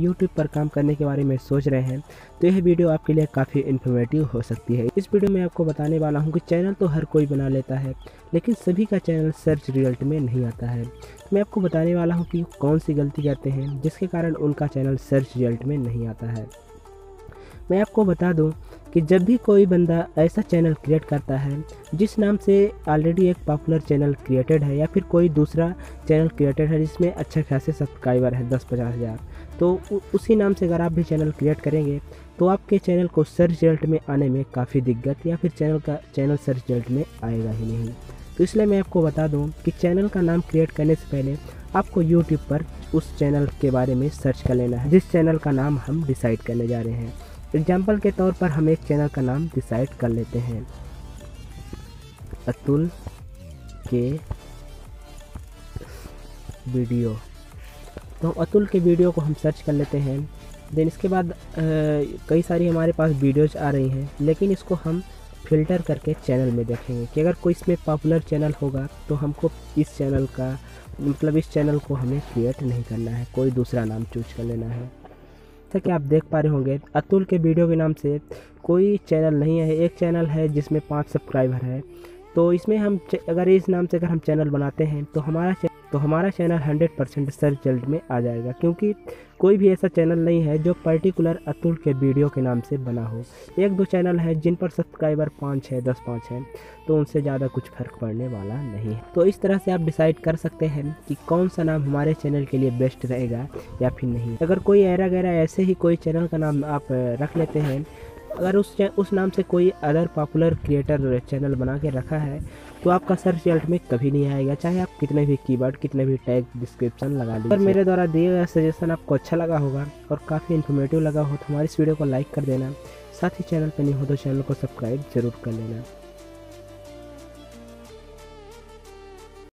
YouTube पर काम करने के बारे में सोच रहे हैं तो यह वीडियो आपके लिए काफ़ी इन्फॉर्मेटिव हो सकती है। इस वीडियो में आपको बताने वाला हूं कि चैनल तो हर कोई बना लेता है लेकिन सभी का चैनल सर्च रिजल्ट में नहीं आता है। तो मैं आपको बताने वाला हूं कि कौन सी गलती करते हैं जिसके कारण उनका चैनल सर्च रिजल्ट में नहीं आता है। मैं आपको बता दूं कि जब भी कोई बंदा ऐसा चैनल क्रिएट करता है जिस नाम से ऑलरेडी एक पॉपुलर चैनल क्रिएटेड है या फिर कोई दूसरा चैनल क्रिएटेड है जिसमें अच्छे खासे सब्सक्राइबर है 10-50 हज़ार, तो उसी नाम से अगर आप भी चैनल क्रिएट करेंगे तो आपके चैनल को सर्च रिजल्ट में आने में काफ़ी दिक्कत या फिर चैनल सर्च रिजल्ट में आएगा ही नहीं। तो इसलिए मैं आपको बता दूं कि चैनल का नाम क्रिएट करने से पहले आपको यूट्यूब पर उस चैनल के बारे में सर्च कर लेना है जिस चैनल का नाम हम डिसाइड करने जा रहे हैं। एग्जाम्पल के तौर पर हम एक चैनल का नाम डिसाइड कर लेते हैं, अतुल के वीडियो। तो हम अतुल के वीडियो को हम सर्च कर लेते हैं। देन इसके बाद कई सारी हमारे पास वीडियोज़ आ रही हैं लेकिन इसको हम फ़िल्टर करके चैनल में देखेंगे कि अगर कोई इसमें पॉपुलर चैनल होगा तो हमको इस चैनल का मतलब इस चैनल को हमें क्रिएट नहीं करना है, कोई दूसरा नाम चूज कर लेना है। जैसा कि आप देख पा रहे होंगे अतुल के वीडियो के नाम से कोई चैनल नहीं है, एक चैनल है जिसमें 5 सब्सक्राइबर है। तो इसमें हम अगर इस नाम से अगर हम चैनल बनाते हैं तो हमारा चैनल 100% सर्च रिजल्ट में आ जाएगा क्योंकि कोई भी ऐसा चैनल नहीं है जो पर्टिकुलर अतुल के वीडियो के नाम से बना हो। 1-2 चैनल है जिन पर सब्सक्राइबर 5 है 10 है तो उनसे ज़्यादा कुछ फ़र्क पड़ने वाला नहीं है। तो इस तरह से आप डिसाइड कर सकते हैं कि कौन सा नाम हमारे चैनल के लिए बेस्ट रहेगा या फिर नहीं। अगर कोई ऐरा गैरा ऐसे ही कोई चैनल का नाम आप रख लेते हैं, अगर उस नाम से कोई अदर पॉपुलर क्रिएटर चैनल बना के रखा है तो आपका सर्च रिजल्ट में कभी नहीं आएगा, चाहे आप कितने भी कीवर्ड कितने भी टैग डिस्क्रिप्शन लगा लीजिए। अगर मेरे द्वारा दिए गए सजेशन आपको अच्छा लगा होगा और काफ़ी इन्फॉर्मेटिव लगा हो तो हमारी इस वीडियो को लाइक कर देना, साथ ही चैनल पर नहीं हो तो चैनल को सब्सक्राइब जरूर कर लेना।